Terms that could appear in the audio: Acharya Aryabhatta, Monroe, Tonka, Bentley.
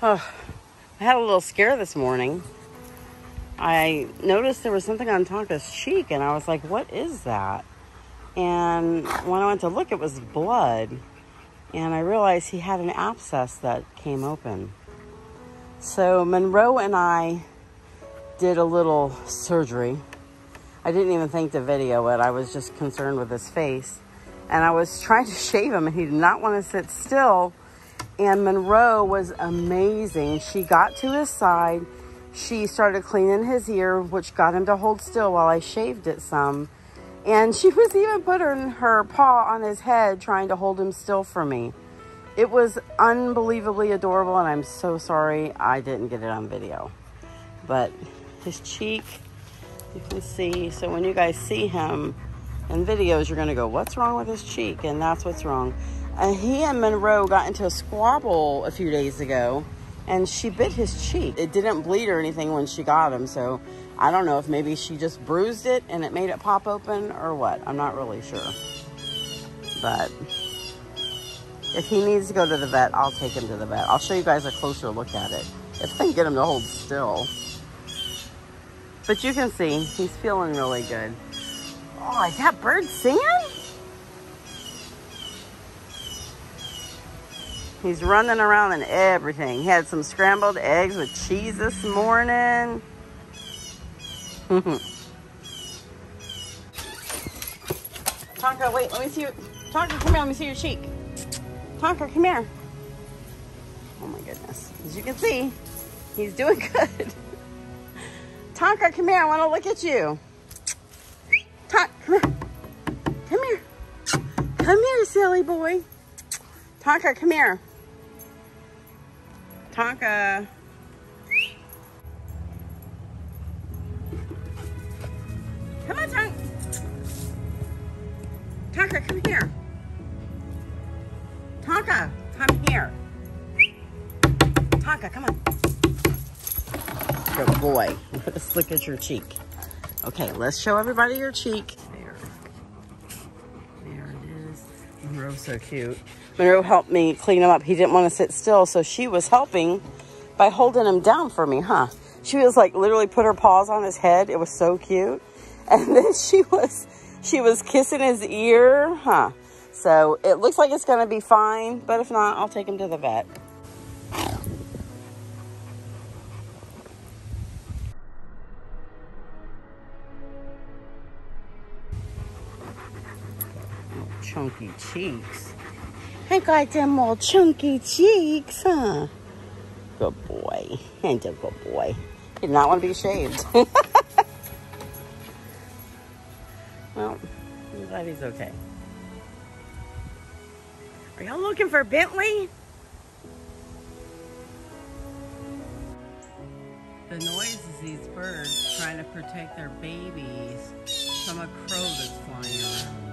Oh, I had a little scare this morning. I noticed there was something on Tonka's cheek, and I was like, what is that? And when I went to look, it was blood. And I realized he had an abscess that came open. So Monroe and I did a little surgery. I didn't even think to video it. I was just concerned with his face. And I was trying to shave him, and he did not want to sit still. And Monroe was amazing. She got to his side. She started cleaning his ear, which got him to hold still while I shaved it some. And she was even putting her paw on his head, trying to hold him still for me. It was unbelievably adorable, and I'm so sorry I didn't get it on video. But his cheek, you can see. So when you guys see him in videos, you're going to go, what's wrong with his cheek? And that's what's wrong. He and Monroe got into a squabble a few days ago, and she bit his cheek. It didn't bleed or anything when she got him, so I don't know if maybe she just bruised it and it made it pop open or what. I'm not really sure. But if he needs to go to the vet, I'll take him to the vet. I'll show you guys a closer look at it if I can get him to hold still. But you can see, he's feeling really good. Oh, is that bird singing? He's running around and everything. He had some scrambled eggs with cheese this morning. Tonka, wait, let me see you. Tonka, come here, let me see your cheek. Tonka, come here. Oh my goodness. As you can see, he's doing good. Tonka, come here, I want to look at you. Tonka, come here. Come here. Come here, silly boy. Tonka, come here. Tonka. Come on, Tonka. Tonka, come here. Tonka, come here. Tonka, come on. Good boy. Let's look at your cheek. Okay, let's show everybody your cheek. There. There it is. Monroe's so cute. Monroe helped me clean him up. He didn't want to sit still, so she was helping by holding him down for me, huh? She was like literally put her paws on his head. It was so cute. And then she was kissing his ear, huh? So it looks like it's going to be fine, but if not, I'll take him to the vet. Oh, chunky cheeks. I got them all chunky cheeks, huh? Good boy. And a good boy. He did not want to be shaved. Well, I'm glad he's okay. Are y'all looking for Bentley? The noise is these birds trying to protect their babies from a crow that's flying around.